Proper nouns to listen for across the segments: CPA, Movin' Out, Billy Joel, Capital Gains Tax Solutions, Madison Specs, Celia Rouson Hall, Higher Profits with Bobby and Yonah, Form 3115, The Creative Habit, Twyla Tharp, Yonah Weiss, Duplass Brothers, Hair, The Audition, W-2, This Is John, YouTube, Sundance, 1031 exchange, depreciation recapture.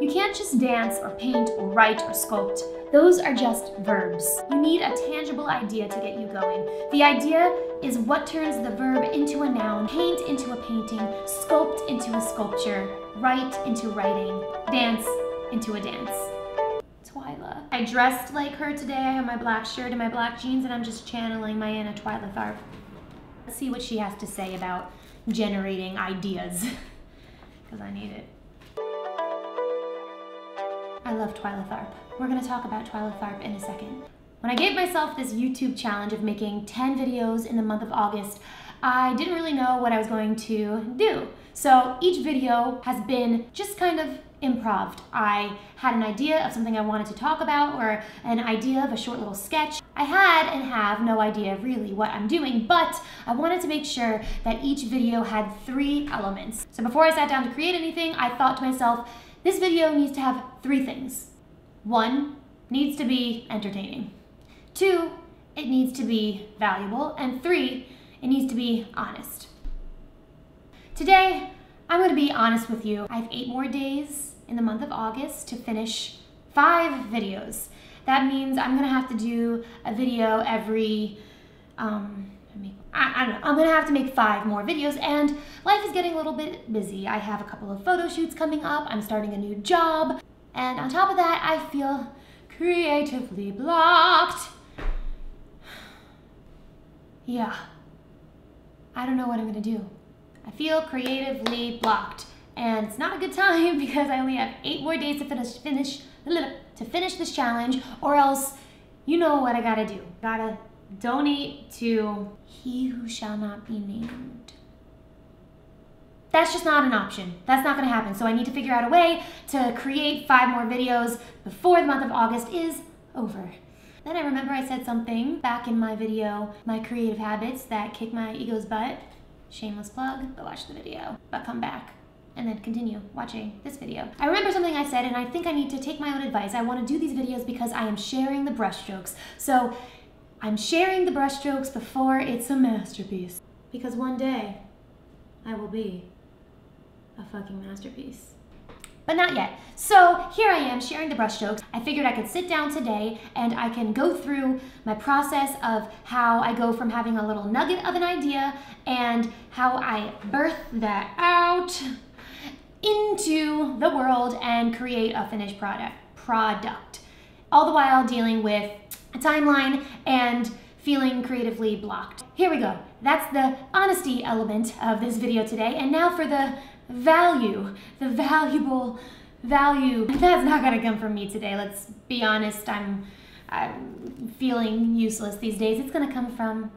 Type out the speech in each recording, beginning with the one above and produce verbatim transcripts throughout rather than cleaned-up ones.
You can't just dance or paint or write or sculpt. Those are just verbs. You need a tangible idea to get you going. The idea is what turns the verb into a noun, paint into a painting, sculpt into a sculpture, write into writing, dance into a dance. Twyla. I dressed like her today. I have my black shirt and my black jeans, and I'm just channeling my inner Twyla Tharp. Let's see what she has to say about generating ideas, because I need it. I love Twyla Tharp. We're gonna talk about Twyla Tharp in a second. When I gave myself this YouTube challenge of making ten videos in the month of August, I didn't really know what I was going to do. So each video has been just kind of improv'd. I had an idea of something I wanted to talk about, or an idea of a short little sketch. I had and have no idea really what I'm doing, but I wanted to make sure that each video had three elements. So before I sat down to create anything, I thought to myself, this video needs to have three things. One, needs to be entertaining. Two, it needs to be valuable. And three, it needs to be honest. Today, I'm gonna be honest with you. I have eight more days in the month of August to finish five videos. That means I'm gonna have to do a video every, um, I, I don't know, I'm gonna have to make five more videos, and life is getting a little bit busy. I have a couple of photo shoots coming up, I'm starting a new job, and on top of that, I feel creatively blocked. Yeah, I don't know what I'm gonna do. I feel creatively blocked, and it's not a good time because I only have eight more days to finish finish to finish this challenge, or else you know what I gotta do. Gotta donate to He Who Shall Not Be Named. That's just not an option. That's not gonna happen. So I need to figure out a way to create five more videos before the month of August is over. Then I remember I said something back in my video, My Creative Habits That Kick My Ego's Butt. Shameless plug, but watch the video, but come back and then continue watching this video. I remember something I said, and I think I need to take my own advice. I want to do these videos because I am sharing the brushstrokes. So I'm sharing the brushstrokes before it's a masterpiece, because one day I will be a fucking masterpiece. But not yet. So here I am sharing the brushstrokes. I figured I could sit down today and I can go through my process of how I go from having a little nugget of an idea and how I birth that out into the world and create a finished product, product. All the while dealing with a timeline and feeling creatively blocked. Here we go. That's the honesty element of this video today. And now for the value, the valuable value. That's not gonna come from me today. Let's be honest, I'm, I'm feeling useless these days. It's gonna come from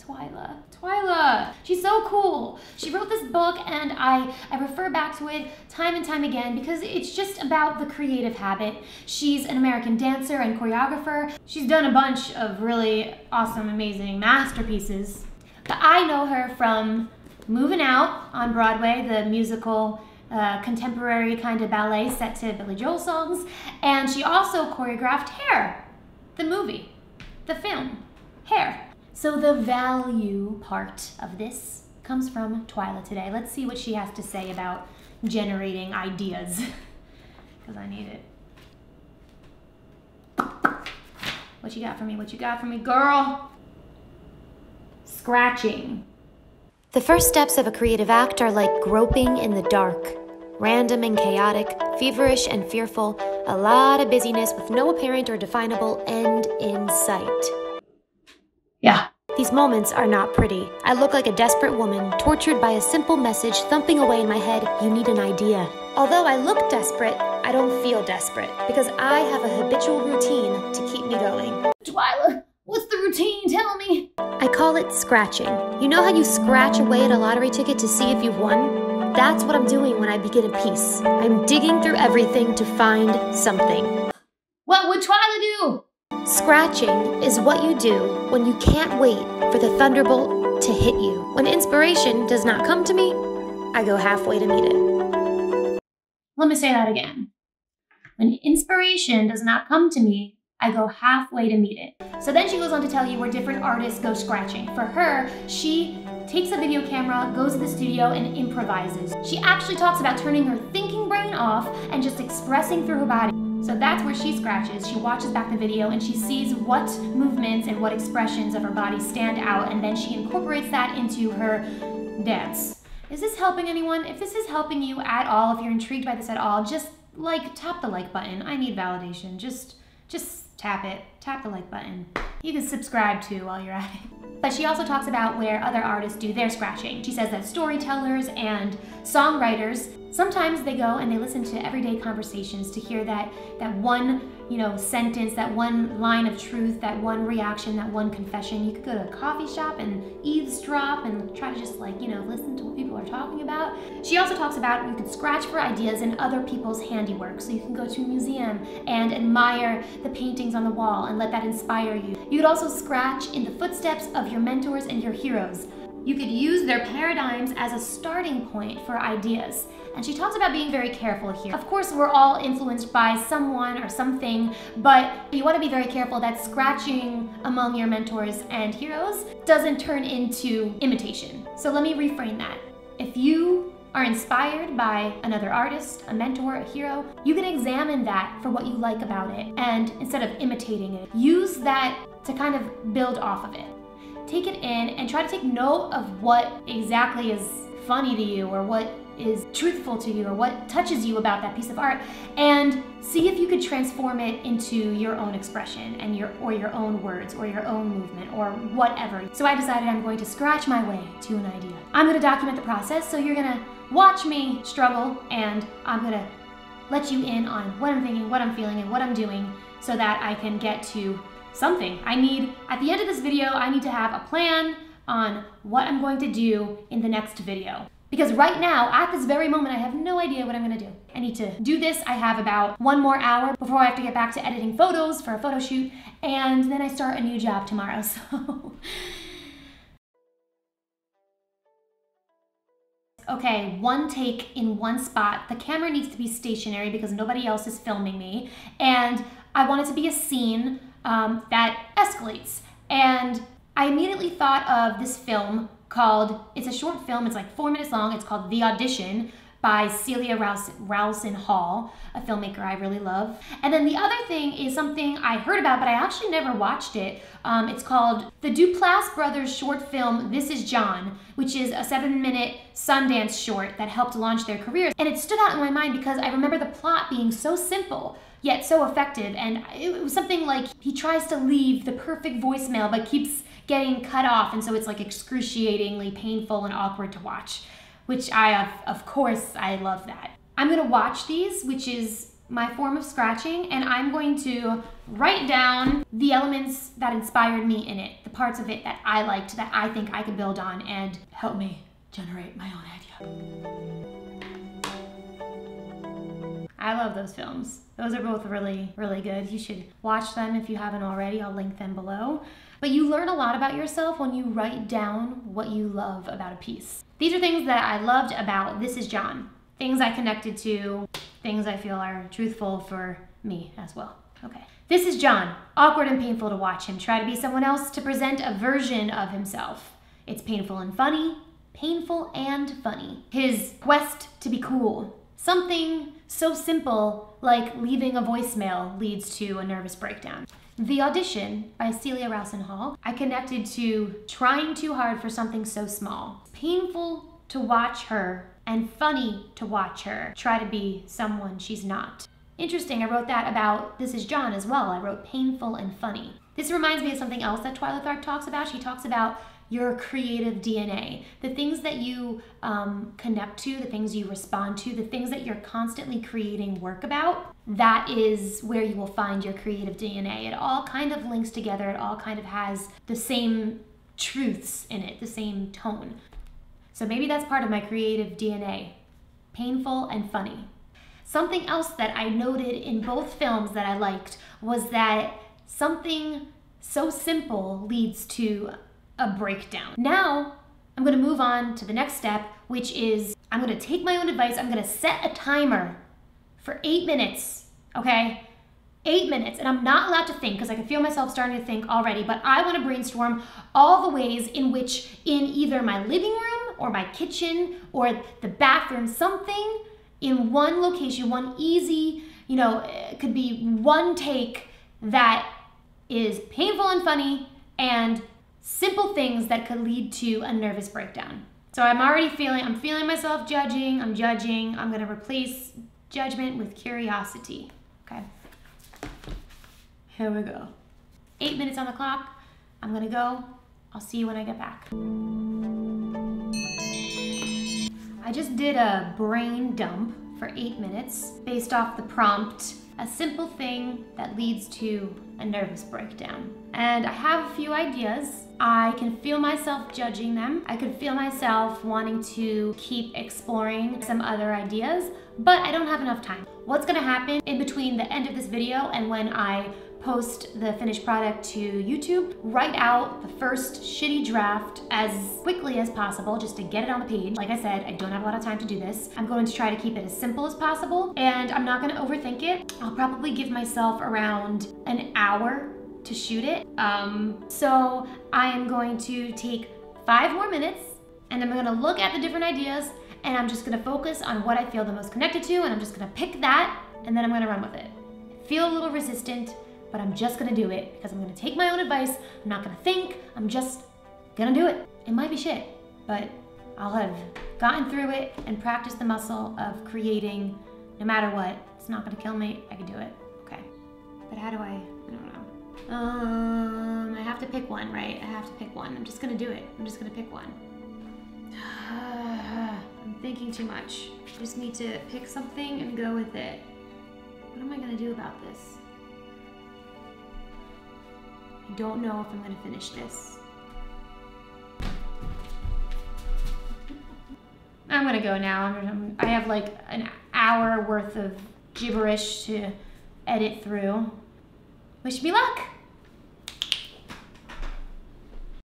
Twyla. Twyla, she's so cool. She wrote this book, and I, I refer back to it time and time again because it's just about the creative habit. She's an American dancer and choreographer. She's done a bunch of really awesome, amazing masterpieces. But I know her from Movin' Out on Broadway, the musical uh, contemporary kind of ballet set to Billy Joel songs, and she also choreographed Hair, the movie, the film, Hair. So the value part of this comes from Twyla today. Let's see what she has to say about generating ideas, because I need it. What you got for me? What you got for me, girl? Scratching. The first steps of a creative act are like groping in the dark. Random and chaotic, feverish and fearful, a lot of busyness with no apparent or definable end in sight. Yeah. These moments are not pretty. I look like a desperate woman, tortured by a simple message thumping away in my head, you need an idea. Although I look desperate, I don't feel desperate, because I have a habitual routine to keep me going. Twyla, what's the routine? Tell me. I call it scratching. You know how you scratch away at a lottery ticket to see if you've won? That's what I'm doing when I begin a piece. I'm digging through everything to find something. What would Twyla do? Scratching is what you do when you can't wait for the thunderbolt to hit you. When inspiration does not come to me, I go halfway to meet it. Let me say that again. When inspiration does not come to me, I go halfway to meet it. So then she goes on to tell you where different artists go scratching. For her, she takes a video camera, goes to the studio, and improvises. She actually talks about turning her thinking brain off and just expressing through her body. So that's where she scratches. She watches back the video and she sees what movements and what expressions of her body stand out, and then she incorporates that into her dance. Is this helping anyone? If this is helping you at all, if you're intrigued by this at all, just like tap the like button. I need validation. Just, just tap it. Tap the like button. You can subscribe too while you're at it. But she also talks about where other artists do their scratching. She says that storytellers and songwriters, sometimes they go and they listen to everyday conversations to hear that, that one, you know, sentence, that one line of truth, that one reaction, that one confession. You could go to a coffee shop and eavesdrop and try to just like, you know, listen to what people are talking about. She also talks about you could scratch for ideas in other people's handiwork. So you can go to a museum and admire the paintings on the wall and let that inspire you. You could also scratch in the footsteps of your mentors and your heroes. You could use their paradigms as a starting point for ideas. And she talks about being very careful here. Of course, we're all influenced by someone or something, but you want to be very careful that scratching among your mentors and heroes doesn't turn into imitation. So let me reframe that. If you are inspired by another artist, a mentor, a hero, you can examine that for what you like about it, and instead of imitating it, use that to kind of build off of it. Take it in and try to take note of what exactly is funny to you, or what is truthful to you, or what touches you about that piece of art, and see if you could transform it into your own expression and your or your own words or your own movement or whatever. So I decided I'm going to scratch my way to an idea. I'm going to document the process, so you're going to watch me struggle, and I'm going to let you in on what I'm thinking, what I'm feeling, and what I'm doing, so that I can get to something. I need, at the end of this video, I need to have a plan on what I'm going to do in the next video. Because right now, at this very moment, I have no idea what I'm gonna do. I need to do this. I have about one more hour before I have to get back to editing photos for a photo shoot, and then I start a new job tomorrow, so. Okay, one take in one spot. The camera needs to be stationary because nobody else is filming me, and I want it to be a scene um, that escalates. And I immediately thought of this film called, it's a short film, it's like four minutes long, it's called The Audition by Celia Rouson Hall, a filmmaker I really love. And then the other thing is something I heard about, but I actually never watched it. Um, it's called the Duplass Brothers short film, This Is John, which is a seven minute Sundance short that helped launch their careers. And it stood out in my mind because I remember the plot being so simple, yet so effective. And it was something like, he tries to leave the perfect voicemail, but keeps getting cut off, and so it's like excruciatingly painful and awkward to watch, which I, of course, I love that. I'm gonna watch these, which is my form of scratching, and I'm going to write down the elements that inspired me in it, the parts of it that I liked, that I think I could build on and help me generate my own idea. I love those films. Those are both really, really good. You should watch them if you haven't already. I'll link them below. But you learn a lot about yourself when you write down what you love about a piece. These are things that I loved about This Is John. Things I connected to, things I feel are truthful for me as well. Okay. This Is John. Awkward and painful to watch him try to be someone else, to present a version of himself. It's painful and funny. Painful and funny. His quest to be cool. Something so simple like leaving a voicemail leads to a nervous breakdown. The Audition by Celia Rouson Hall. I connected to trying too hard for something so small. Painful to watch her and funny to watch her try to be someone she's not. Interesting, I wrote that about This Is John as well. I wrote painful and funny. This reminds me of something else that Twyla Tharp talks about. She talks about your creative D N A, the things that you um, connect to, the things you respond to, the things that you're constantly creating work about. That is where you will find your creative D N A. It all kind of links together. It all kind of has the same truths in it, the same tone. So maybe that's part of my creative D N A, painful and funny. Something else that I noted in both films that I liked was that something so simple leads to a breakdown. Now, I'm gonna move on to the next step, which is I'm gonna take my own advice. I'm gonna set a timer for eight minutes, okay? Eight minutes, and I'm not allowed to think because I can feel myself starting to think already, but I wanna brainstorm all the ways in which in either my living room or my kitchen or the bathroom, something in one location, one easy, you know, it could be one take that is painful and funny and simple things that could lead to a nervous breakdown. So I'm already feeling, I'm feeling myself judging, I'm judging, I'm gonna replace judgment with curiosity, okay? Here we go. Eight minutes on the clock, I'm gonna go. I'll see you when I get back. I just did a brain dump for eight minutes based off the prompt, a simple thing that leads to a nervous breakdown. And I have a few ideas. I can feel myself judging them. I could feel myself wanting to keep exploring some other ideas, but I don't have enough time. What's gonna happen in between the end of this video and when I post the finished product to YouTube, write out the first shitty draft as quickly as possible just to get it on the page. Like I said, I don't have a lot of time to do this. I'm going to try to keep it as simple as possible, and I'm not gonna overthink it. I'll probably give myself around an hour to shoot it. Um, so I am going to take five more minutes, and I'm gonna look at the different ideas, and I'm just gonna focus on what I feel the most connected to, and I'm just gonna pick that, and then I'm gonna run with it. Feel a little resistant, but I'm just gonna do it because I'm gonna take my own advice. I'm not gonna think, I'm just gonna do it. It might be shit, but I'll have gotten through it and practiced the muscle of creating no matter what. It's not gonna kill me, I can do it, okay. But how do I, I don't know. Um, I have to pick one, right? I have to pick one, I'm just gonna do it. I'm just gonna pick one. I'm thinking too much. I just need to pick something and go with it. What am I gonna do about this? I don't know if I'm gonna finish this. I'm gonna go now. I'm gonna, I have like an hour worth of gibberish to edit through. Wish me luck.